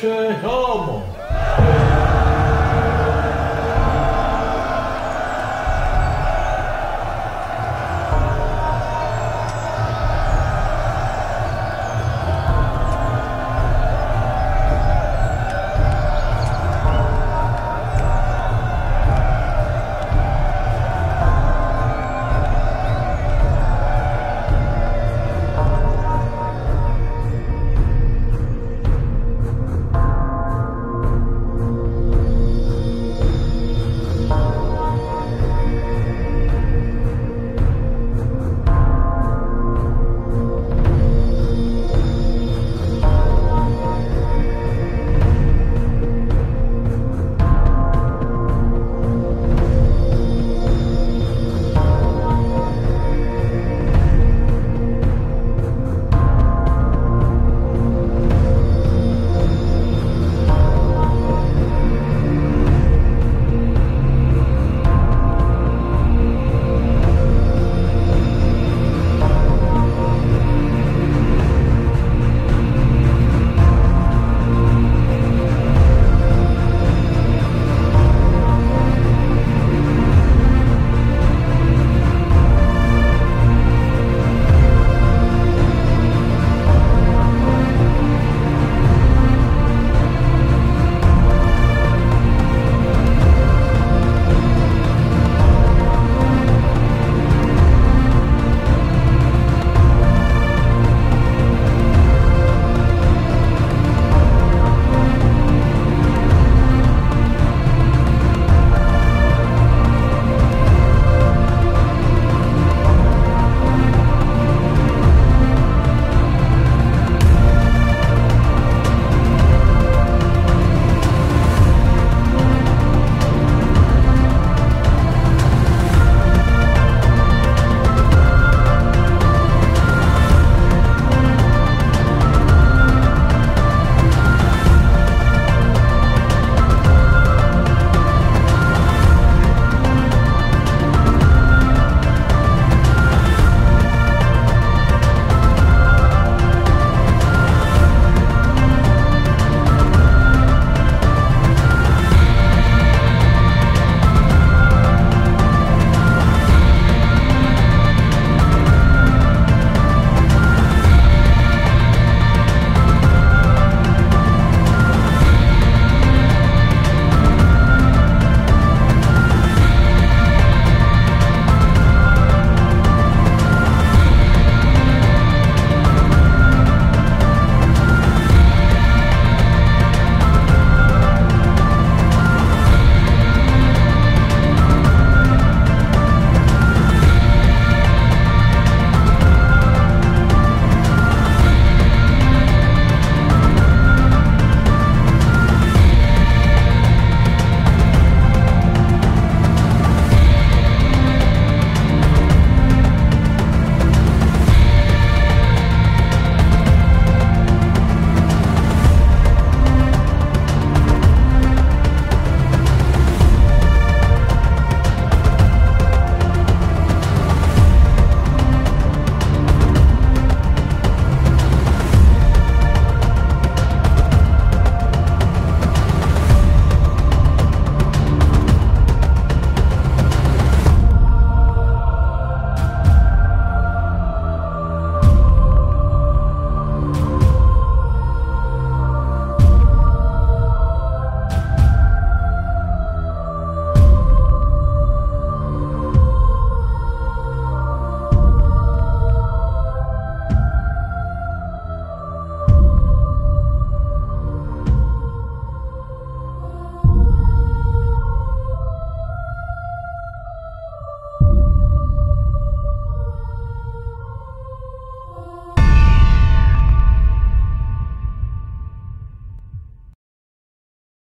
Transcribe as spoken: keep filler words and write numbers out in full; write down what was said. Catch a